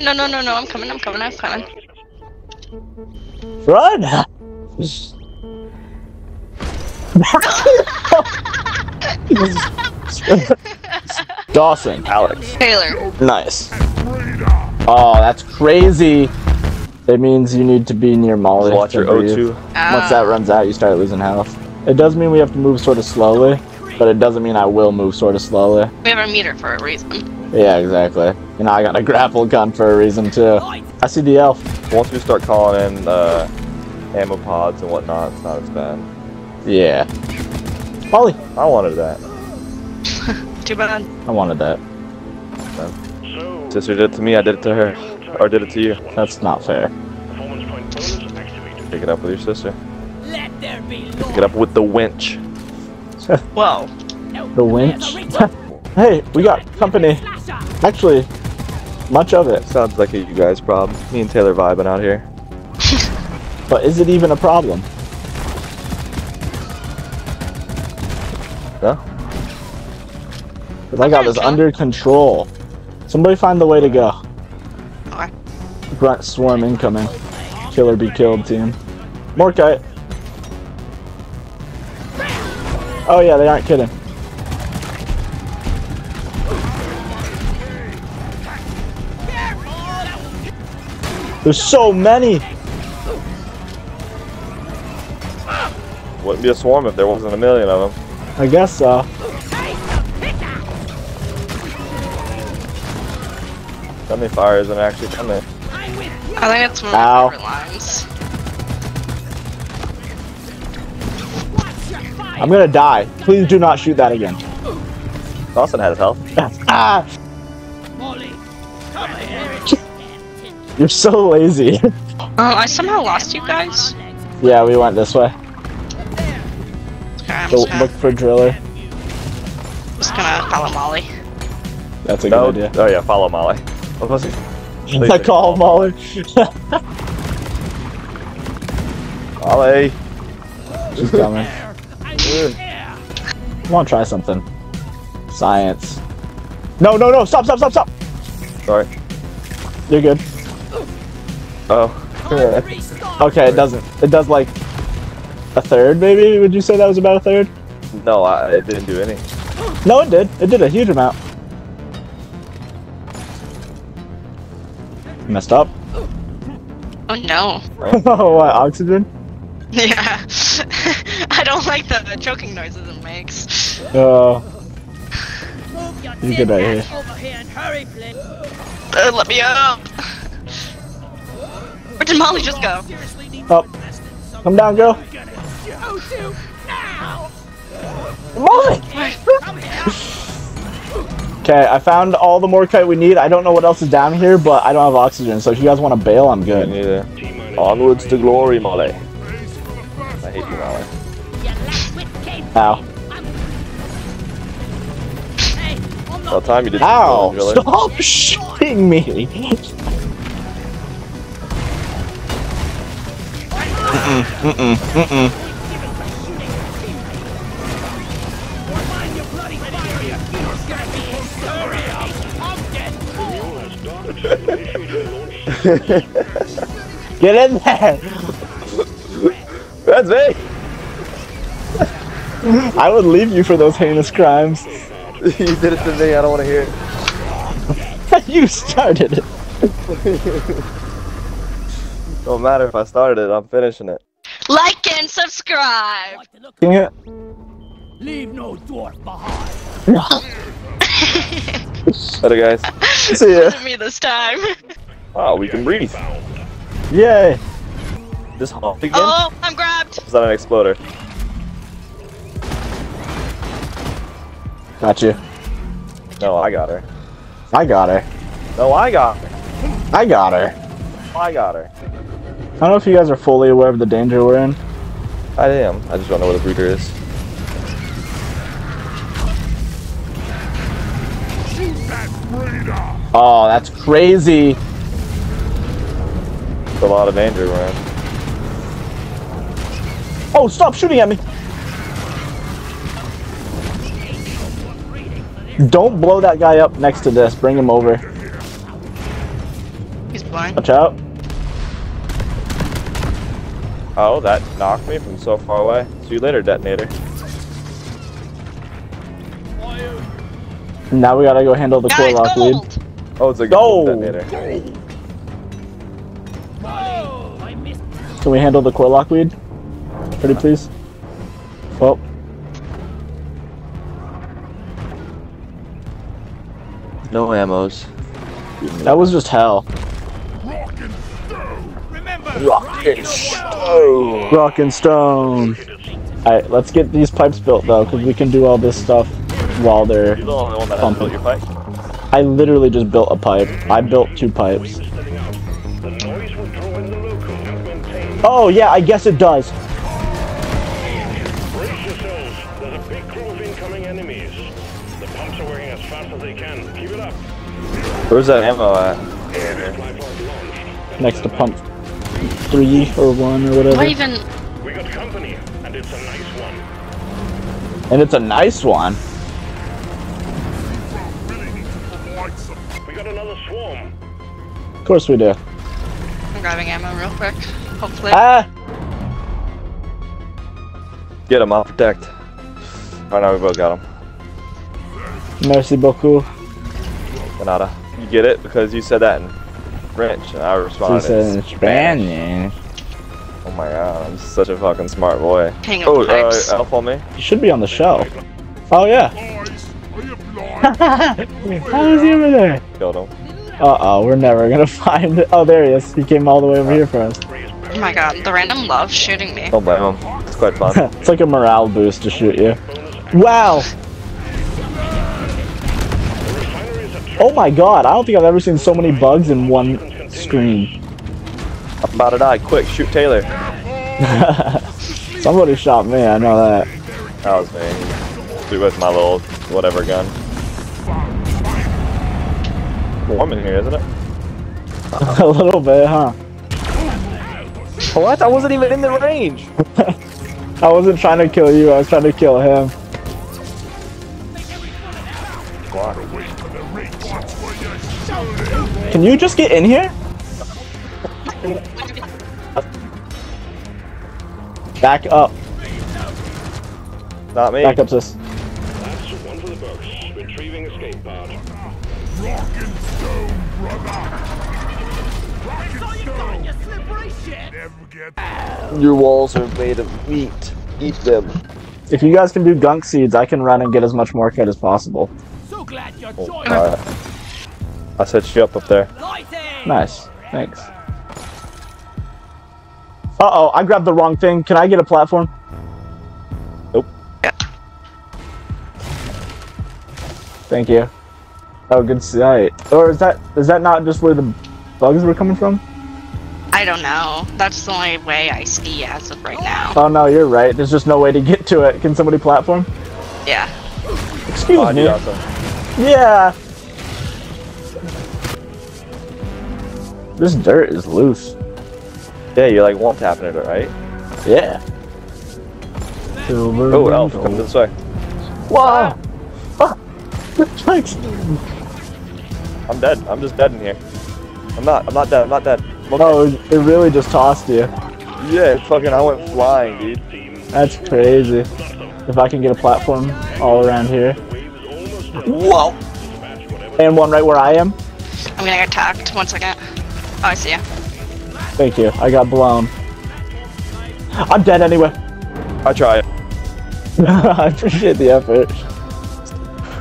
No, I'm coming. Run! Dawson, Alex. Taylor. Nice. Oh, that's crazy. It means you need to be near Molly. Watch your O2. Once that runs out, you start losing health. It does mean we have to move sort of slowly, but it doesn't mean I will move sort of slowly. We have our meter for a reason. Yeah, exactly. And I got a grapple gun for a reason, too. I see the elf. Once we start calling in ammo pods and whatnot, it's not as bad. Yeah. Molly! I wanted that. Too bad. I wanted that. So, sister did it to me, I did it to her. Or did it to you. That's not fair. Pick it up with your sister. Let there be pick it up with the winch. Whoa. The winch? Hey, we got company. Actually, much of it. Sounds like a you guys problem. Me and Taylor vibing out here. But is it even a problem? No. Cause I got this under control. Somebody find the way to go. Alright. Grunt swarm incoming. Kill or be killed team. Morkite. Oh yeah, they aren't kidding. There's so many! Wouldn't be a swarm if there wasn't a million of them. I guess so. Dummy fire isn't actually coming. I think it's one of the lines. I'm gonna die. Please do not shoot that again. Dawson had his health. Ah! You're so lazy. Oh, I somehow lost you guys. Yeah, we went this way. So look for Driller. Just gonna follow Molly. That's a good idea. Oh yeah, follow Molly. What was it? I call Molly. Molly. She's coming. I want to try something. Science. No! Stop! Sorry. You're good. Oh. Okay, it doesn't. It does like a third, maybe? Would you say that was about a third? No, it didn't do any. No, it did. It did a huge amount. Messed up. Oh no. Oh, what? Oxygen? Yeah. I don't like the choking noises it makes. Oh. You get out of here. Let me up. Where did Molly just go? Up. Come down, girl. Molly! Okay, I found all the Morkite we need. I don't know what else is down here, but I don't have oxygen, so if you guys want to bail, I'm good. Yeah. Onwards to glory, Molly. I hate you, Molly. Ow. All time you did. Ow! Stop shooting me! Get in there! That's me! I would leave you for those heinous crimes. You did it to me, I don't want to hear it. You started it. Don't matter if I started it, I'm finishing it. Like and subscribe! Yeah. Leave no dwarf behind. Later guys. See ya. Me this time. Wow, we can breathe. Yay! This hop again? Oh, I'm grabbed! Is that an exploder? Got you. No, I got her. I got her. No, I got her. I got her. I got her. I don't know if you guys are fully aware of the danger we're in. I am. I just don't know where the breeder is. Oh, that's crazy. It's a lot of danger we're in. Oh, stop shooting at me. Don't blow that guy up next to this. Bring him over. He's blind. Watch out. Oh, that knocked me from so far away. See you later, detonator. Now we gotta go handle the core lock lead. Oh, it's a gold detonator. Can we handle the core lock lead? Pretty please. Well. No ammos. That was just hell. Rock and stone. Alright, let's get these pipes built though, because we can do all this stuff while they're pumping. I literally just built a pipe. I built two pipes. Oh yeah, I guess it does. Where's that ammo at? Next to pump 3 or 1 or whatever. What even? We got company, and it's a nice one. And it's a nice one. We got another swarm. Of course we do. I'm grabbing ammo real quick. Hopefully. Ah! Get him, I'll protect. Alright, now we both got him. Merci beaucoup. Renata. You get it because you said that in French and I responded in Spanish. Oh my god, I'm such a fucking smart boy. Hang on, help on me. You should be on the shelf. Oh yeah. How is he over there? Killed him. Uh-oh, we're never gonna find it. Oh, there he is. He came all the way over here for us. Oh my god, the random love shooting me. Don't blame him. It's quite fun. It's like a morale boost to shoot you. Wow! Oh my god, I don't think I've ever seen so many bugs in one screen. Up about to die, quick, shoot Taylor. Somebody shot me, I know that. That was me. Dude, with my little whatever gun. Warm in here, isn't it? A little bit, huh? What? I wasn't even in the range! I wasn't trying to kill you, I was trying to kill him. Can you just get in here? Back up. Not me. Back up, sis. That's one for the books. Retrieving escape pod. Rock and stone, brother. Your walls are made of meat. Eat them. If you guys can do gunk seeds, I can run and get as much Morkite as possible. So glad you're joining us. I set you up there. Nice. Thanks. Uh-oh, I grabbed the wrong thing. Can I get a platform? Nope. Yeah. Thank you. Oh, good sight. Or is that not just where the bugs were coming from? I don't know. That's the only way I see as of right now. Oh no, you're right. There's just no way to get to it. Can somebody platform? Yeah. Excuse me. Yeah. This dirt is loose. Yeah, you're like won't tapping it, right? Yeah. Silver oh, elf, come this way. Wow! Ah. I'm dead. I'm just dead in here. I'm not dead. No, it really just tossed you. Yeah, fucking, I went flying, dude. That's crazy. If I can get a platform all around here. Whoa! And one right where I am. I'm gonna get attacked. 1 second. Oh, I see you. Thank you. I got blown. I'm dead anyway. I tried. I appreciate the effort.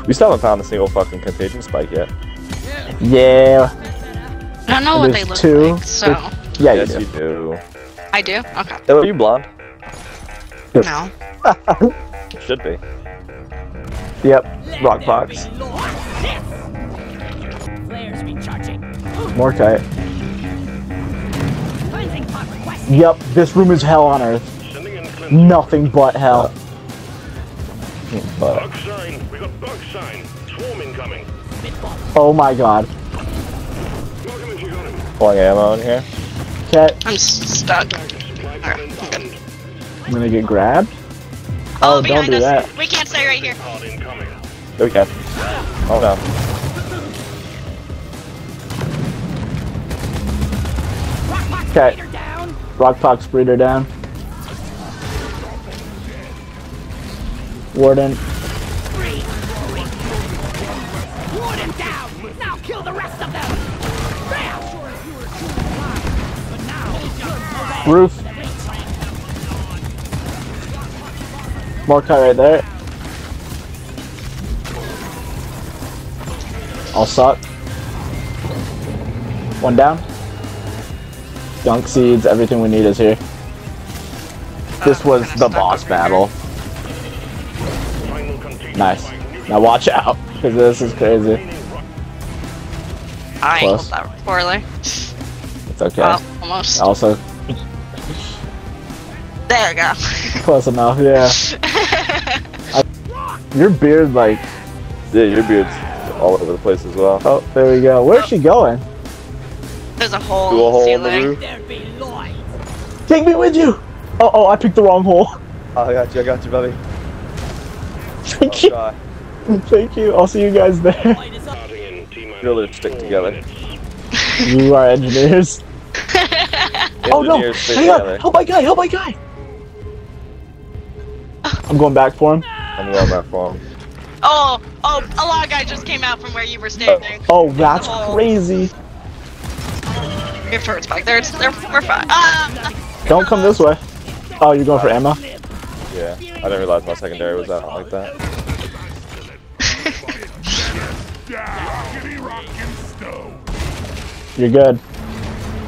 We still haven't found a single fucking contagion spike yet. Yeah. I don't know what they look like, so... Yeah, yes, you do. I do? Okay. Are you blonde? No. Should be. Yep. Rockpox. Morkite. Yep, this room is hell on earth. Nothing but hell. Bug sign. We got bug sign. Swarm incoming. Oh my god. Pulling ammo in here. Okay. I'm stuck. I'm gonna get grabbed. Oh, don't do that. We can't stay right here. There we go. Oh no. Rockpox breeder down. Rockpox breeder down. Warden. Warden down. Now kill the rest of them. Roof. Morkite right there. All suck. One down. Gunk seeds, everything we need is here. This was the boss battle. Nice. Now watch out, because this is crazy. I killed that spoiler. It's okay. Well, almost. Also. There we go. Close enough, yeah. Your beard, like... Yeah, your beard's all over the place as well. Oh, there we go. Where's she going? There's a hole in the roof. Take me with you! Oh, oh, I picked the wrong hole. Oh, I got you, buddy. Thank you. God. Thank you. I'll see you guys there. Builders stick together. You are engineers. Oh no! Hang on! Help my guy! Help my guy! I'm going back for him. I'm going back for him. Oh! Oh! A log guy just came out from where you were standing. Oh, that's crazy. Good for spike. We're fine. Don't come this way. Oh, you're going for ammo? Yeah. I didn't realize my secondary was out like that. You're good.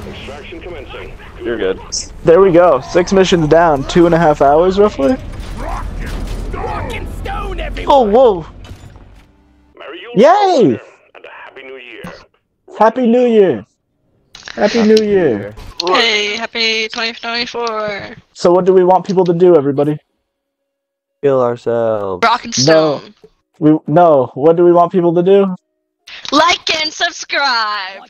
Extraction commencing. You're good. There we go. 6 missions down. 2.5 hours roughly. Oh, whoa. Yay! Happy New Year. Happy New Year. Hey, happy 2024. So what do we want people to do, everybody? Kill ourselves. Rock and stone. No, what do we want people to do? Like and subscribe.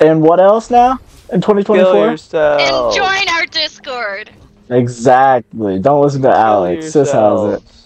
And what else now? In 2024? Kill yourself. And join our Discord. Exactly. Don't listen to Alex. This has it.